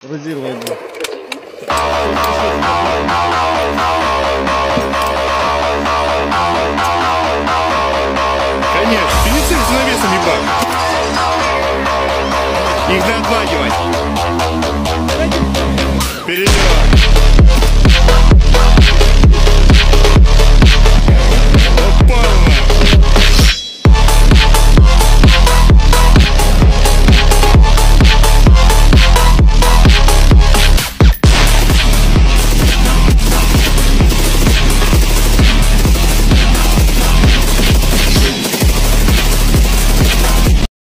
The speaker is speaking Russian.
Конечно, не цель с навесами баг. Их надо отвагивать.